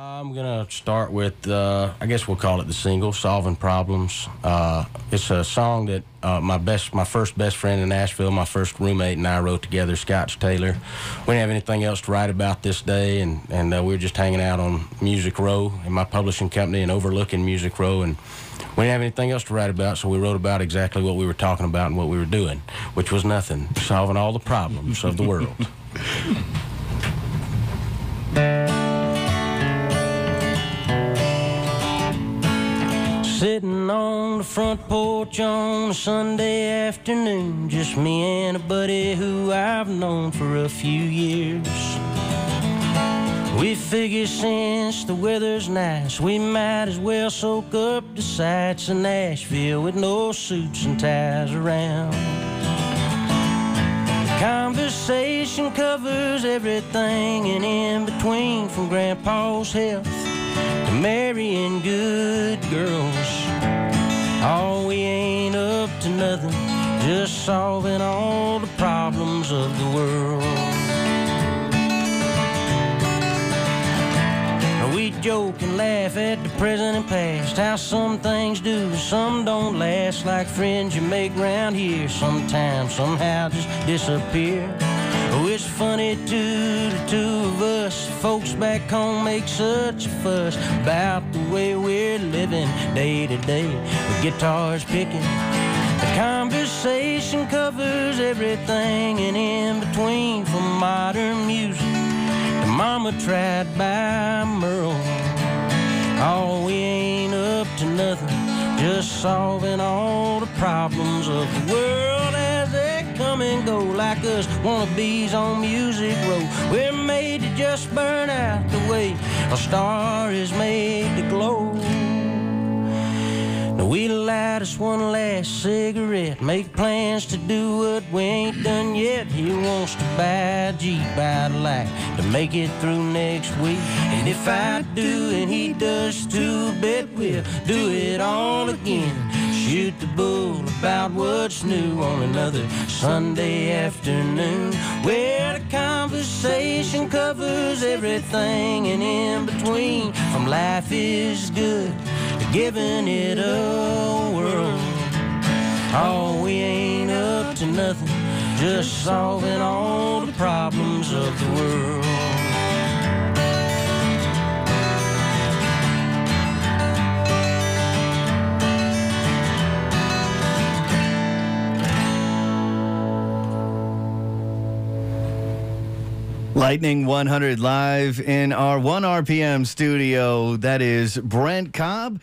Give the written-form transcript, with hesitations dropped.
I'm going to start with, I guess we'll call it the single, Solving Problems. It's a song that my first best friend in Nashville, my first roommate, and I wrote together, Scott Taylor. We didn't have anything else to write about this day, and we were just hanging out on Music Row and my publishing company and overlooking Music Row, and we didn't have anything else to write about, so we wrote about exactly what we were talking about and what we were doing, which was nothing, solving all the problems of the world. Sitting on the front porch on a Sunday afternoon, just me and a buddy who I've known for a few years. We figure since the weather's nice, we might as well soak up the sights of Nashville with no suits and ties around. Conversation covers everything and in between, from Grandpa's health to marrying good girls. Oh, we ain't up to nothing, just solving all the problems of the world. We joke and laugh at the present and past, how some things do, some don't last, like friends you make round here sometimes somehow just disappear. Oh, it's funny too, the two of us, folks back home make such a fuss about the way we're living day to day, with guitars picking. The conversation covers everything and in between, from modern music to Mama Tried by Merle. Oh, we ain't up to nothing, just solving all the problems of the world as they come and go, like us wannabes on Music Row. We're made to just burn out the way a star is made to glow. Now we light us one last cigarette, make plans to do what we ain't done yet. He wants to buy a Jeep, I'd like to make it through next week. And if I do and he does too, bet we'll do it all again. Shoot the bull about what's new on another Sunday afternoon, where the conversation covers everything and in between, from life is good to giving it a whirl. Oh, we ain't up to nothing, just solving all the problems of the world. Lightning 100 live in our ONErpm studio. That is Brent Cobb.